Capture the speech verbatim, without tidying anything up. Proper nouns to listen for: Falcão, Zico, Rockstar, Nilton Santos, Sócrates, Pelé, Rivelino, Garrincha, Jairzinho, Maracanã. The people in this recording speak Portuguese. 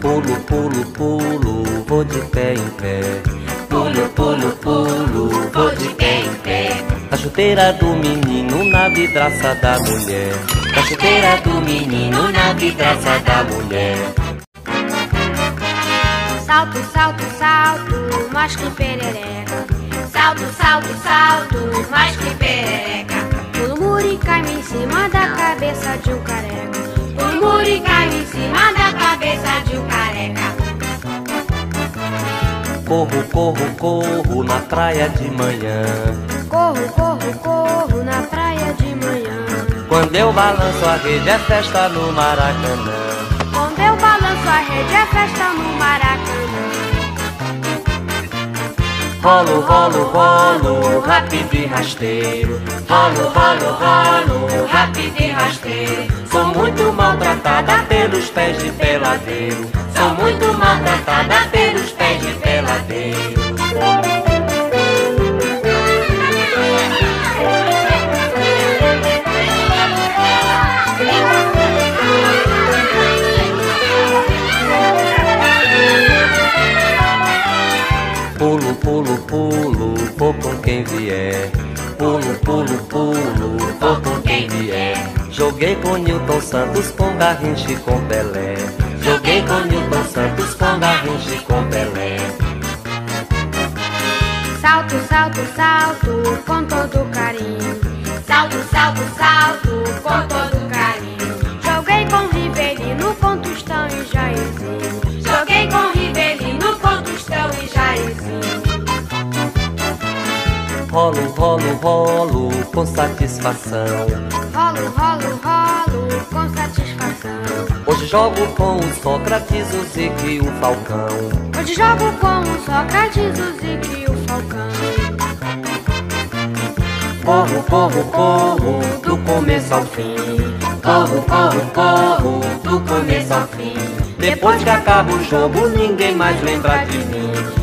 Pulo, pulo, pulo, vou de pé em pé. Pulo, pulo, pulo, vou de pé em pé. Na chuteira do menino, na vidraça da mulher. Na chuteira do menino, na vidraça da mulher. Salto, salto, salto, mais que perereca. Salto, salto, salto, mais que perereca. O muro cai em cima da cabeça de um careca. O muro cai em cima da cabeça de um careca. Corro, corro, corro na praia de manhã. Corro, corro, corro na praia de manhã. Quando eu balanço a rede é festa no Maracanã. Quando eu balanço a rede é festa no Maracanã. Rolo, rolo, rolo, rápido e rasteiro. Rolo, rolo, rolo, rápido e rasteiro. Sou muito maltratada pelos pés de peladeiro. Sou muito maltratada pelos pés de peladeiro. Pulo, pulo, pulo, vou com quem vier. Pulo, pulo, pulo, vou com quem vier. Joguei com Nilton Santos, com Garrincha e com Pelé. Joguei com Nilton Santos, com Garrincha e com Pelé. Salto, salto, salto, com todo carinho. Salto, salto, salto, com todo carinho. Joguei com Rivelino, com Tostão e Jairzinho. Joguei com Rivelino, com Tostão e Jairzinho. Rolo, rolo, rolo, com satisfação. Rolo, rolo, rolo, com satisfação. Hoje jogo com o Sócrates, o Zico e o Falcão. Hoje jogo com o Sócrates, o Zico e o Falcão. Corro, corro, corro, do começo ao fim. Corro, corro, corro, do começo ao fim. Depois que acaba o jogo, ninguém mais lembra de mim.